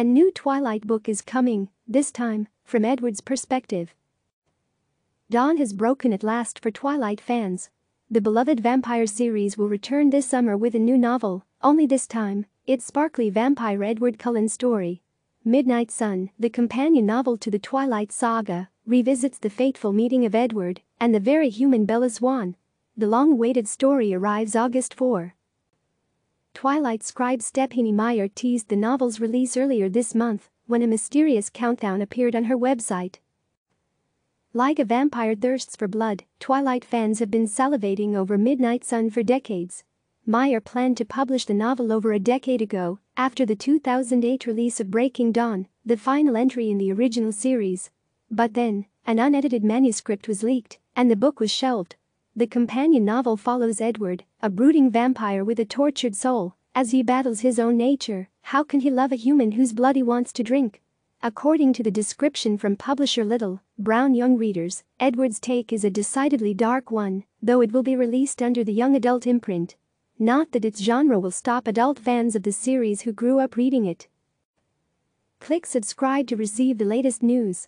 A new Twilight book is coming, this time, from Edward's perspective. Dawn has broken at last for Twilight fans. The beloved vampire series will return this summer with a new novel, only this time, it's sparkly vampire Edward Cullen's story. Midnight Sun, the companion novel to the Twilight saga, revisits the fateful meeting of Edward and the very human Bella Swan. The long-awaited story arrives August 4. Twilight scribe Stephenie Meyer teased the novel's release earlier this month when a mysterious countdown appeared on her website. Like a vampire thirsts for blood, Twilight fans have been salivating over Midnight Sun for decades. Meyer planned to publish the novel over a decade ago, after the 2008 release of Breaking Dawn, the final entry in the original series. But then, an unedited manuscript was leaked, and the book was shelved. The companion novel follows Edward, a brooding vampire with a tortured soul, as he battles his own nature. How can he love a human whose blood he wants to drink? According to the description from publisher Little, Brown Young Readers, Edward's take is a decidedly dark one, though it will be released under the young adult imprint. Not that its genre will stop adult fans of the series who grew up reading it. Click subscribe to receive the latest news.